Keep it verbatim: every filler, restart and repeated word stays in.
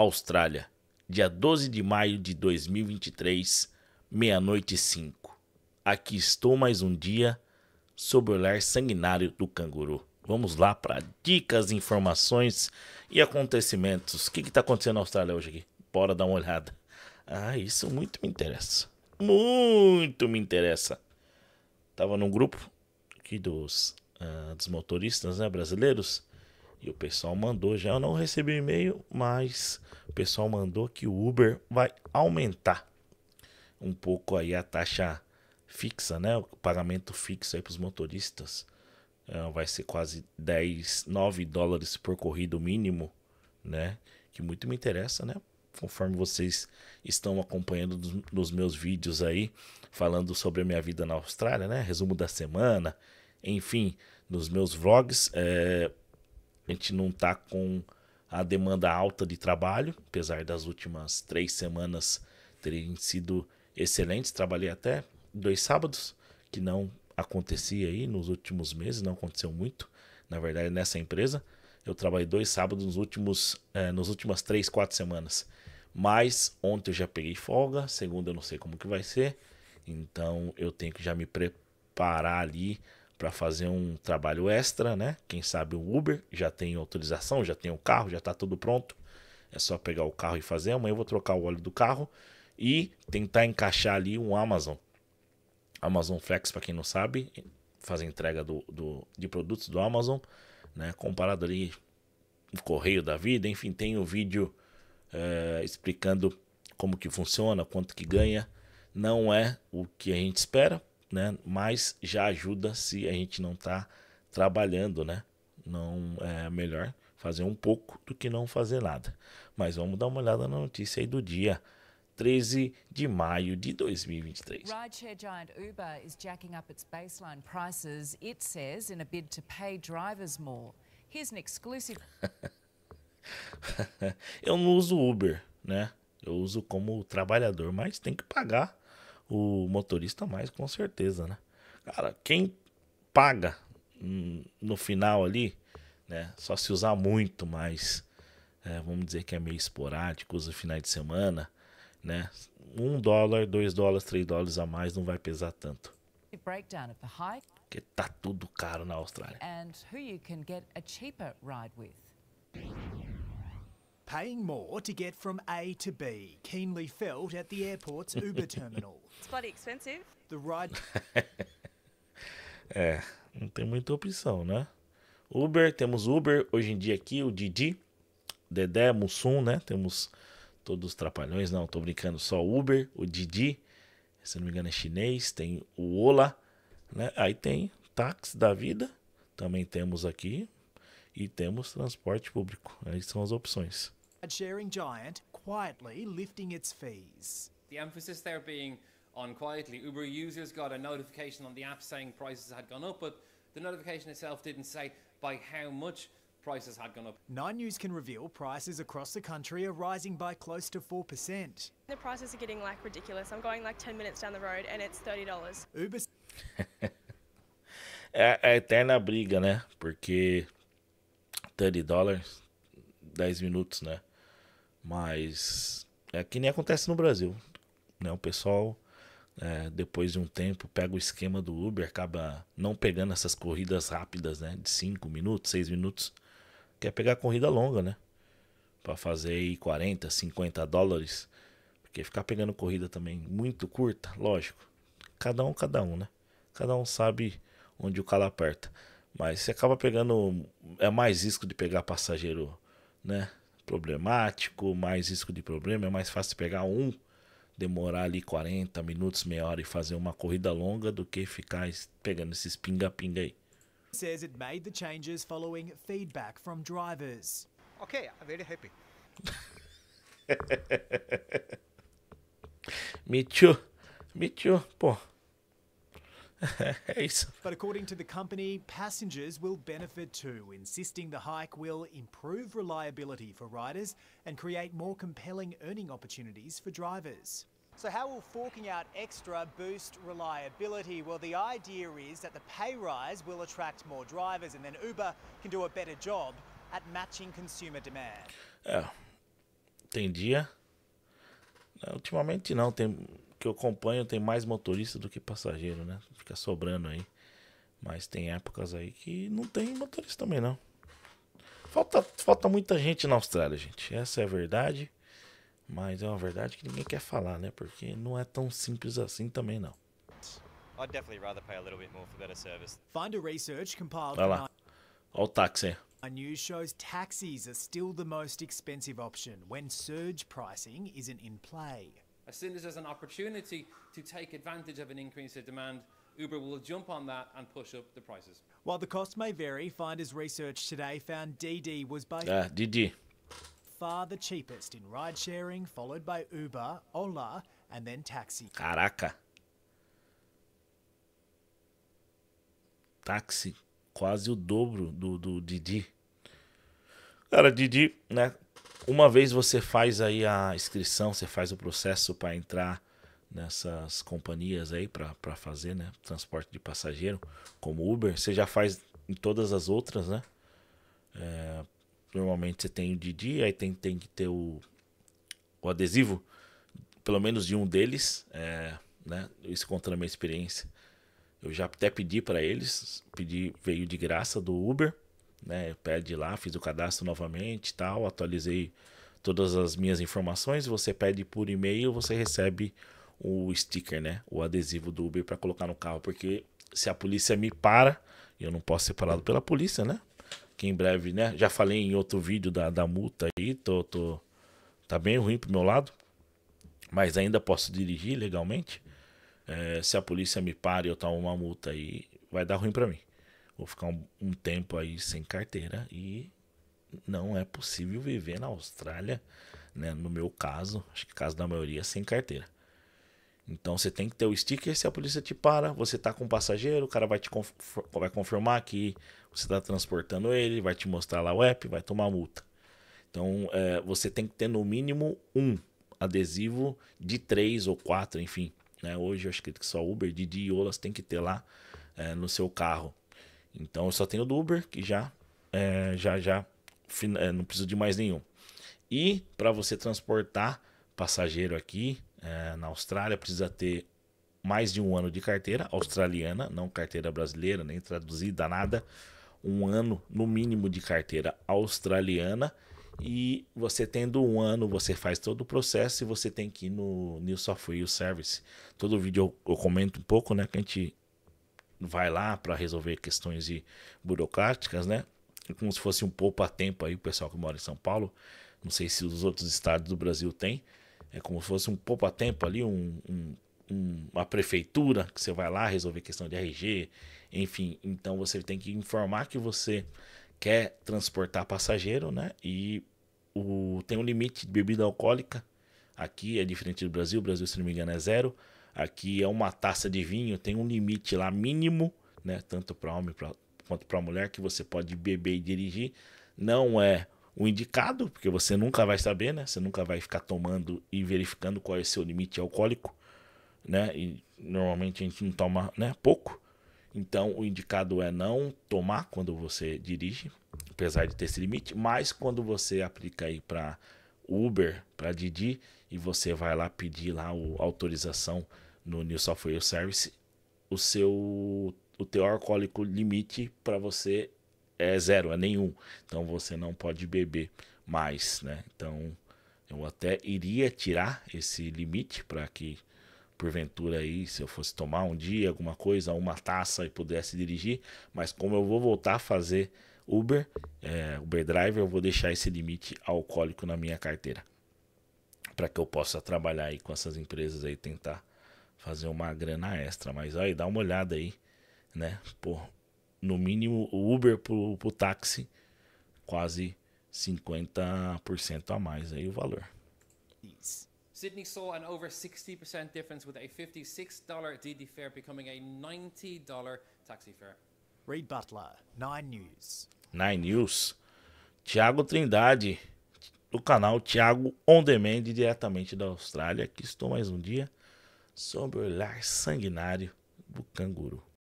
Austrália, dia doze de maio de dois mil e vinte e três, meia-noite e cinco. Aqui estou mais um dia sob o olhar sanguinário do canguru. Vamos lá para dicas, informações e acontecimentos. O que está acontecendo na Austrália hoje aqui? Bora dar uma olhada. Ah, isso muito me interessa. Muito me interessa. Tava num grupo aqui dos, uh, dos motoristas, né, brasileiros. E o pessoal mandou, já eu não recebi e-mail, mas o pessoal mandou que o Uber vai aumentar um pouco aí a taxa fixa, né? O pagamento fixo aí para os motoristas. Uh, vai ser quase dez, nove dólares por corrida mínimo, né? Que muito me interessa, né? Conforme vocês estão acompanhando dos, dos meus vídeos aí, falando sobre a minha vida na Austrália, né? Resumo da semana, enfim, nos meus vlogs, é, a gente não tá com a demanda alta de trabalho, apesar das últimas três semanas terem sido excelentes. Trabalhei até dois sábados, que não acontecia aí nos últimos meses, não aconteceu muito, na verdade, nessa empresa. Eu trabalhei dois sábados nos últimos, é, nos últimas três, quatro semanas. Mas ontem eu já peguei folga, segunda eu não sei como que vai ser. Então eu tenho que já me preparar ali para fazer um trabalho extra, né? Quem sabe o Uber já tem autorização, já tem o carro, já tá tudo pronto. É só pegar o carro e fazer. Amanhã eu vou trocar o óleo do carro e tentar encaixar ali um Amazon. Amazon Flex, para quem não sabe, faz entrega do, do, de produtos do Amazon, né, comparado ali o correio da vida. Enfim, tem um vídeo é, explicando como que funciona, quanto que ganha. Não é o que a gente espera, né, mas já ajuda se a gente não tá trabalhando, né? Não é melhor fazer um pouco do que não fazer nada. Mas vamos dar uma olhada na notícia aí do dia treze de maio de dois mil e vinte e três. Rideshare giant Uber is jacking up its baseline prices, it says, in a bid to pay drivers more. Here's an exclusive. Eu não uso Uber, né? Eu uso como trabalhador, mas tem que pagar o motorista mais, com certeza, né? Cara, quem paga hum, no final ali, né? Só se usar muito, mas é, vamos dizer que é meio esporádico, usa finais de semana, né? Um dólar, dois dólares, três dólares a mais não vai pesar tanto. Porque tá tudo caro na Austrália. And who you can get a cheaper ride with. Paying more to get from A to B, keenly felt at the airport's Uber terminal. It's bloody expensive. The ride. É, não tem muita opção, né? Uber, temos Uber hoje em dia aqui, o Didi, Dedé, Mussum, né? Temos todos os trapalhões, não, tô brincando, só Uber, o Didi, se não me engano é chinês, tem o Ola, né? Aí tem táxi da vida, também temos aqui, e temos transporte público, aí são as opções. Sharing giant quietly lifting its fees. The emphasis there being on quietly. Uber users got a notification on the app saying prices had gone up, but the notification itself didn't say by how much. Prices had gone up. nine news can reveal prices across the country are rising by close to four percent. The prices are getting like ridiculous. I'm going like ten minutes down the road and it's thirty dollars. Uber. É a eterna briga, né? Porque trinta dólares, dez minutos, né? Mas é que nem acontece no Brasil, né? O pessoal é, depois de um tempo pega o esquema do Uber, acaba não pegando essas corridas rápidas, né? De cinco minutos, seis minutos. Quer pegar corrida longa, né? Pra fazer aí quarenta, cinquenta dólares. Porque ficar pegando corrida também muito curta, lógico. Cada um, cada um, né? Cada um sabe onde o calo aperta. Mas você acaba pegando... É mais risco de pegar passageiro, né? Problemático, mais risco de problema. É mais fácil pegar um, demorar ali quarenta minutos, meia hora e fazer uma corrida longa do que ficar pegando esses pinga-pinga aí. Says it made the changes following feedback from drivers. Okay, I'm very happy. Me too. Me too, pô. É isso. But according to the company, passengers will benefit too, insisting the hike will improve reliability for riders and create more compelling earning opportunities for drivers. So how will forking out extra boost reliability? Well, the idea is that the pay rise will attract more drivers and then Uber can do a better job at matching consumer demand. É, Tem dia. Ultimamente não, tem que eu acompanho, tem mais motorista do que passageiro, né? Fica sobrando aí. Mas tem épocas aí que não tem motorista também, não. Falta, falta muita gente na Austrália, gente. Essa é a verdade. Mas é uma verdade que ninguém quer falar, né? Porque não é tão simples assim também, não. Olha lá. Olha o táxi aí. News shows taxis are still the most expensive option when surge pricing isn't in play. As soon as there's an opportunity to take advantage of an increase in demand, Uber will jump on that and push up the prices. While the cost may vary, Finder's research today found Didi was by uh, Didi. far the cheapest in ride sharing, followed by Uber, Ola, and then taxi. Caraca. Táxi. Quase o dobro do, do Didi. Cara, Didi, né? Uma vez você faz aí a inscrição, você faz o processo para entrar nessas companhias aí, para fazer, né? Transporte de passageiro, como Uber. Você já faz em todas as outras, né? É, normalmente você tem o Didi, aí tem, tem que ter o, o adesivo, pelo menos de um deles, é, né? Isso contando a minha experiência. Eu já até pedi para eles, pedi, veio de graça do Uber, né? Eu pedi lá, fiz o cadastro novamente e tal, atualizei todas as minhas informações. Você pede por e-mail, você recebe o sticker, né? O adesivo do Uber para colocar no carro, porque se a polícia me para, eu não posso ser parado pela polícia, né? Que em breve, né? Já falei em outro vídeo da, da multa aí, tô, tô, tá bem ruim pro meu lado, mas ainda posso dirigir legalmente. É, se a polícia me para e eu tomo uma multa aí, vai dar ruim pra mim. Vou ficar um, um tempo aí sem carteira e não é possível viver na Austrália, né? No meu caso, acho que caso da maioria, sem carteira. Então você tem que ter o sticker, se a polícia te para, você tá com um passageiro, o cara vai te conf vai confirmar que você tá transportando ele, vai te mostrar lá o app, vai tomar multa. Então é, você tem que ter no mínimo um adesivo de três ou quatro, enfim. Né? Hoje eu acho que só Uber, Didi e Ola tem que ter lá é, no seu carro. Então eu só tenho do Uber, que já é, já, já é, não preciso de mais nenhum. E para você transportar passageiro aqui é, na Austrália, precisa ter mais de um ano de carteira australiana, não carteira brasileira, nem traduzida, nada. Um ano no mínimo de carteira australiana. E você tendo um ano, você faz todo o processo e você tem que ir no New South Wales Service. Todo vídeo eu, eu comento um pouco, né? Que a gente vai lá para resolver questões de burocráticas, né? Como se fosse um poupa-tempo aí, o pessoal que mora em São Paulo. Não sei se os outros estados do Brasil tem. É como se fosse um poupa-tempo ali, um, um, um, uma prefeitura que você vai lá resolver questão de R G. Enfim, então você tem que informar que você quer transportar passageiro, né? E o, tem um limite de bebida alcoólica. Aqui é diferente do Brasil. O Brasil, se não me engano, é zero. Aqui é uma taça de vinho. Tem um limite lá mínimo, né? Tanto para homem pra, quanto para mulher, que você pode beber e dirigir. Não é o indicado, porque você nunca vai saber, né? Você nunca vai ficar tomando e verificando qual é o seu limite alcoólico, né? E normalmente a gente não toma, né? Pouco. Então o indicado é não tomar quando você dirige, apesar de ter esse limite, mas quando você aplica aí para Uber, para Didi, e você vai lá pedir lá a autorização no New South Wales Service, o seu o teu alcoólico limite para você é zero, é nenhum. Então você não pode beber mais, né? Então eu até iria tirar esse limite para que porventura aí, se eu fosse tomar um dia alguma coisa, uma taça e pudesse dirigir, mas como eu vou voltar a fazer Uber, é, Uber Driver, eu vou deixar esse limite alcoólico na minha carteira, para que eu possa trabalhar aí com essas empresas aí, tentar fazer uma grana extra. Mas aí dá uma olhada aí, né? Pô, no mínimo o Uber pro, pro táxi, quase cinquenta por cento a mais aí o valor. Isso. Sydney saw an over sixty percent difference with a fifty-six dollar Didi fare becoming a ninety dollar taxi fare. Reid Butler, nine news. nine news. Tiago Trindade, do canal Tiago On Demand, diretamente da Austrália. Aqui estou mais um dia sob o olhar sanguinário do canguru.